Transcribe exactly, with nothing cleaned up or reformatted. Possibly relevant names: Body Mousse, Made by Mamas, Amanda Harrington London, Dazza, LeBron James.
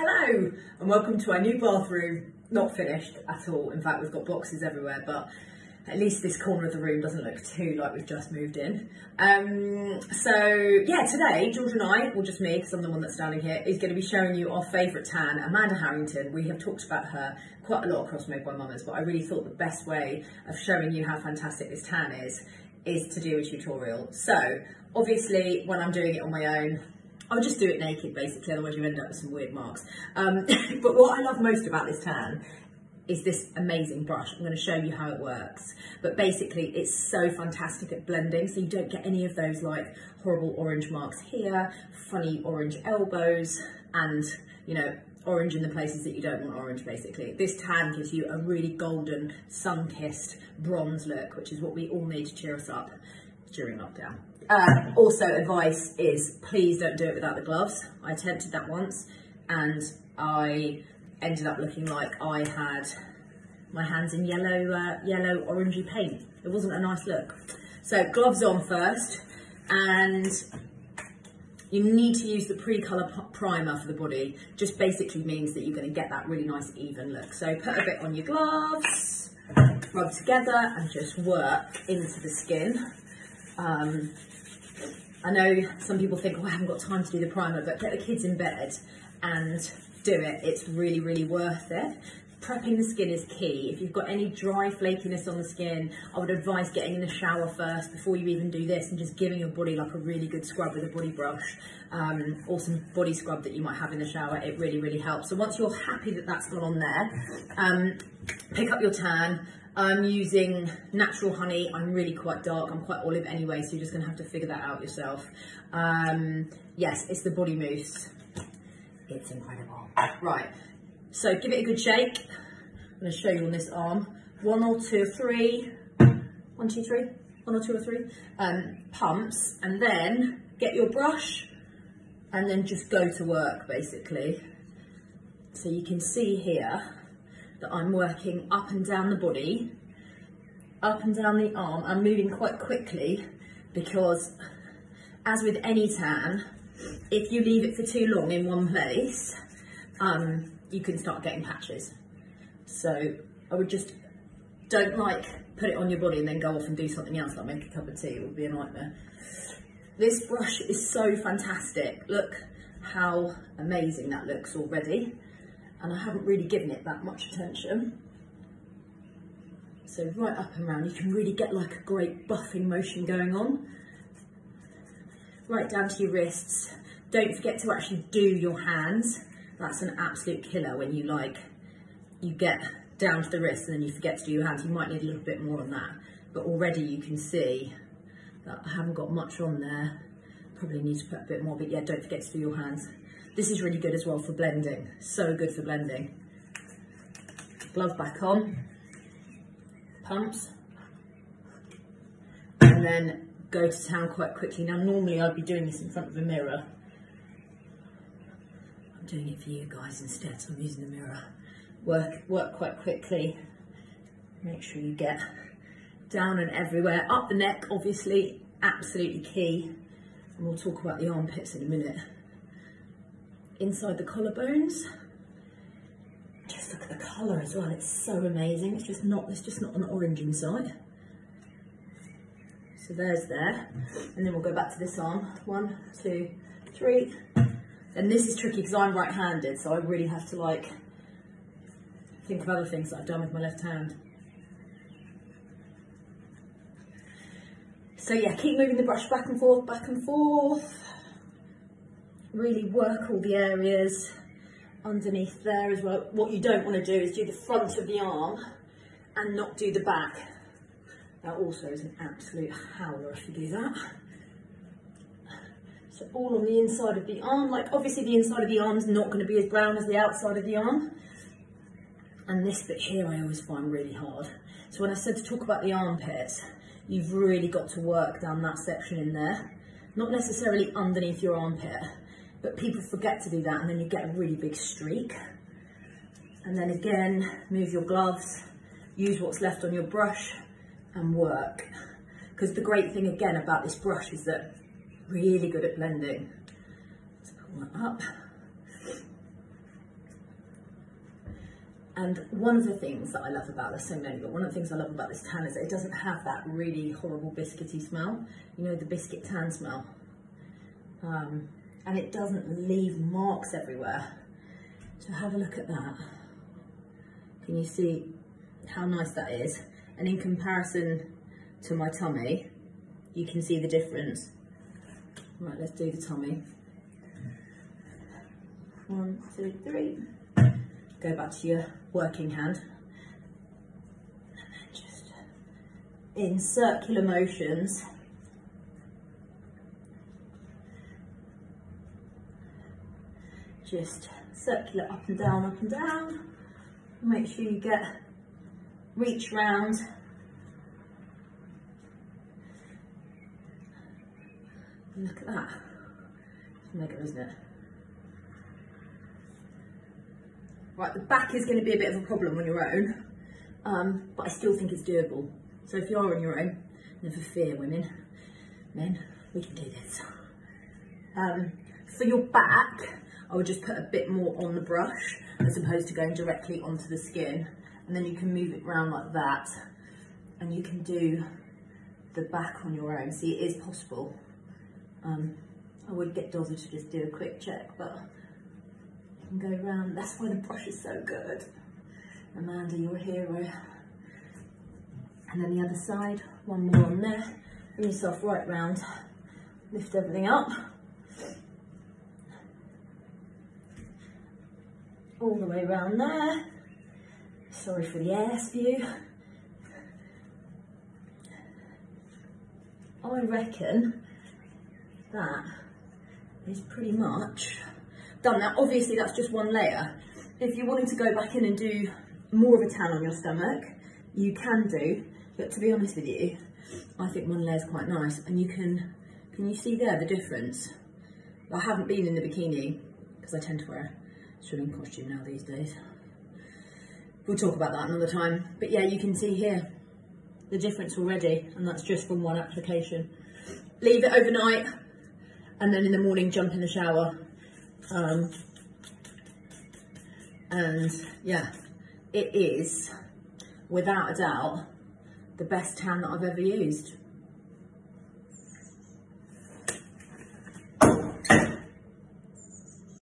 Hello and welcome to our new bathroom, not finished at all. In fact, we've got boxes everywhere, but at least this corner of the room doesn't look too like we've just moved in. Um, so yeah, today George and I, or just me because I'm the one that's standing here, is going to be showing you our favourite tan, Amanda Harrington. We have talked about her quite a lot across Made by Mamas, but I really thought the best way of showing you how fantastic this tan is, is to do a tutorial. So obviously when I'm doing it on my own, I'll just do it naked basically, otherwise you end up with some weird marks. Um, but what I love most about this tan is this amazing brush. I'm going to show you how it works. But basically it's so fantastic at blending, so you don't get any of those like horrible orange marks here, funny orange elbows, and you know, orange in the places that you don't want orange basically. This tan gives you a really golden, sun-kissed bronze look, which is what we all need to cheer us up during lockdown. Uh, also, advice is please don't do it without the gloves. I attempted that once and I ended up looking like I had my hands in yellow, uh, yellow orangey paint. It wasn't a nice look. So gloves on first, and you need to use the pre-colour primer for the body. Just basically means that you're going to get that really nice even look. So put a bit on your gloves, rub together and just work into the skin. Um, I know some people think, oh, I haven't got time to do the primer, but get the kids in bed and do it. It's really, really worth it. Prepping the skin is key. If you've got any dry flakiness on the skin, I would advise getting in the shower first before you even do this and just giving your body like a really good scrub with a body brush um, or some body scrub that you might have in the shower. It really, really helps. So once you're happy that that's gone on there, um, pick up your tan. I'm using natural honey. I'm really quite dark. I'm quite olive anyway, so you're just going to have to figure that out yourself. Um, yes, it's the Body Mousse. It's incredible. Right, so give it a good shake. I'm going to show you on this arm. One or two or three. One, two, three. One or two or three. Um, pumps. And then get your brush and then just go to work, basically. So you can see here that I'm working up and down the body, up and down the arm. I'm moving quite quickly because, as with any tan, if you leave it for too long in one place, um, you can start getting patches. So I would just don't like put it on your body and then go off and do something else, like make a cup of tea. It would be a nightmare. This brush is so fantastic. Look how amazing that looks already. And I haven't really given it that much attention. So right up and round, you can really get like a great buffing motion going on. Right down to your wrists. Don't forget to actually do your hands. That's an absolute killer when you like, you get down to the wrists and then you forget to do your hands. You might need a little bit more on that. But already you can see that I haven't got much on there. Probably need to put a bit more, but yeah, don't forget to do your hands. This is really good as well for blending. So good for blending. Glove back on. Pumps. And then go to town quite quickly. Now, normally I'd be doing this in front of a mirror. I'm doing it for you guys instead, so I'm using the mirror. Work, work quite quickly. Make sure you get down and everywhere. Up the neck, obviously, absolutely key. And we'll talk about the armpits in a minute. Inside the collarbones. Just look at the colour as well, it's so amazing. It's just not, it's just not an orange inside. So there's there. And then we'll go back to this arm. One, two, three. And this is tricky because I'm right-handed, so I really have to like think of other things that I've done with my left hand. So yeah, keep moving the brush back and forth, back and forth. Really work all the areas underneath there as well. What you don't want to do is do the front of the arm and not do the back. That also is an absolute howler if you do that. So all on the inside of the arm, like obviously the inside of the arm's not going to be as brown as the outside of the arm. And this bit here I always find really hard. So when I said to talk about the armpits, you've really got to work down that section in there. Not necessarily underneath your armpit, but people forget to do that and then you get a really big streak. And then again, move your gloves, use what's left on your brush and work. Because the great thing again about this brush is that really good at blending. Let's pull that up. And one of the things that I love about this, so many, but one of the things I love about this tan is that it doesn't have that really horrible biscuity smell. You know, the biscuit tan smell. Um, and it doesn't leave marks everywhere. So have a look at that. Can you see how nice that is? And in comparison to my tummy, you can see the difference. Right, let's do the tummy. One, two, three. Go back to your working hand. And then just in circular motions, just circular up and down, up and down. Make sure you get, reach round. Look at that. It's mega, isn't it? Right, the back is going to be a bit of a problem on your own, um, but I still think it's doable. So if you are on your own, never fear, women, men, we can do this. Um, for your back, I would just put a bit more on the brush as opposed to going directly onto the skin. And then you can move it around like that, and you can do the back on your own. See, it is possible. Um, I would get Dazza to just do a quick check, but and go round. That's why the brush is so good. Amanda, you're a hero. And then the other side, one more on there. Bring yourself right round. Lift everything up. All the way round there. Sorry for the ass view. I reckon that is pretty much done. Now obviously that's just one layer. If you wanted to go back in and do more of a tan on your stomach, you can do, but to be honest with you, I think one layer is quite nice. And you can, can you see there the difference? I haven't been in the bikini because I tend to wear a swimming costume now these days. We'll talk about that another time, but yeah, you can see here the difference already, and that's just from one application. Leave it overnight, and then in the morning jump in the shower. Um, and yeah, it is without a doubt the best tan that I've ever used.